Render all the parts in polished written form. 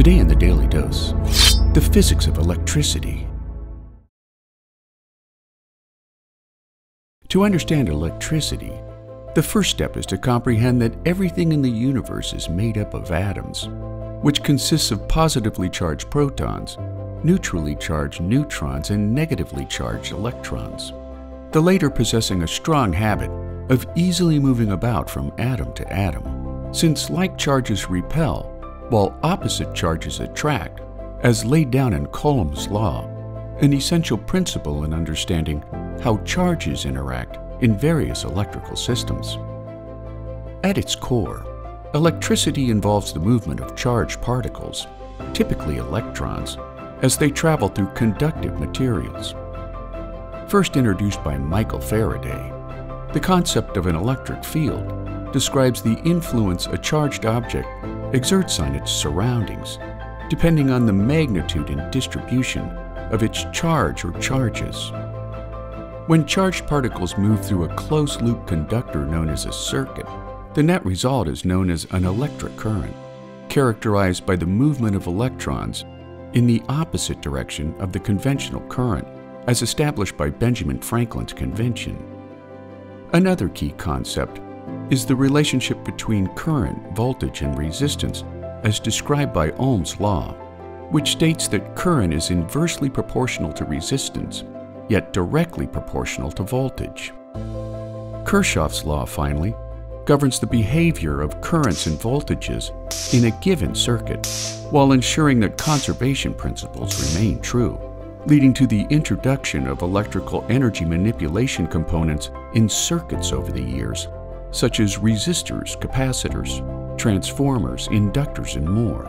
Today in the Daily Dose, the physics of electricity. To understand electricity, the first step is to comprehend that everything in the universe is made up of atoms, which consists of positively charged protons, neutrally charged neutrons, and negatively charged electrons, the latter possessing a strong habit of easily moving about from atom to atom, since like charges repel, while opposite charges attract, as laid down in Coulomb's law, an essential principle in understanding how charges interact in various electrical systems. At its core, electricity involves the movement of charged particles, typically electrons, as they travel through conductive materials. First introduced by Michael Faraday, the concept of an electric field describes the influence a charged object exerts on its surroundings, depending on the magnitude and distribution of its charge or charges. When charged particles move through a closed-loop conductor known as a circuit, the net result is known as an electric current, characterized by the movement of electrons in the opposite direction of the conventional current, as established by Benjamin Franklin's convention. Another key concept is the relationship between current, voltage, and resistance as described by Ohm's law, which states that current is inversely proportional to resistance, yet directly proportional to voltage. Kirchhoff's law, finally, governs the behavior of currents and voltages in a given circuit, while ensuring that conservation principles remain true, leading to the introduction of electrical energy manipulation components in circuits over the years, such as resistors, capacitors, transformers, inductors, and more.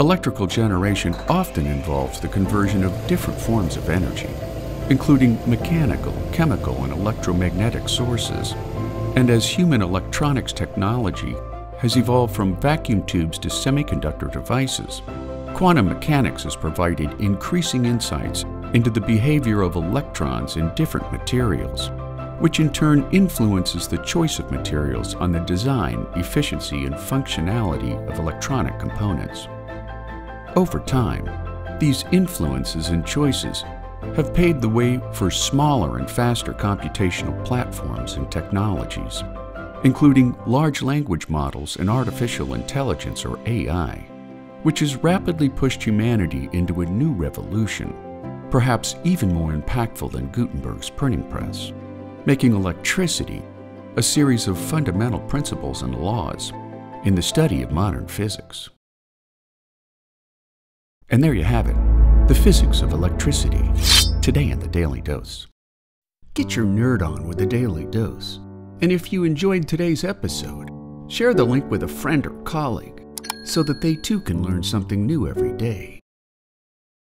Electrical generation often involves the conversion of different forms of energy, including mechanical, chemical, and electromagnetic sources. And as human electronics technology has evolved from vacuum tubes to semiconductor devices, quantum mechanics has provided increasing insights into the behavior of electrons in different materials, which in turn influences the choice of materials on the design, efficiency, and functionality of electronic components. Over time, these influences and choices have paved the way for smaller and faster computational platforms and technologies, including large language models and artificial intelligence, or AI, which has rapidly pushed humanity into a new revolution, perhaps even more impactful than Gutenberg's printing press, making electricity a series of fundamental principles and laws in the study of modern physics. And there you have it, the physics of electricity, today in the Daily Dose. Get your nerd on with the Daily Dose. And if you enjoyed today's episode, share the link with a friend or colleague so that they too can learn something new every day.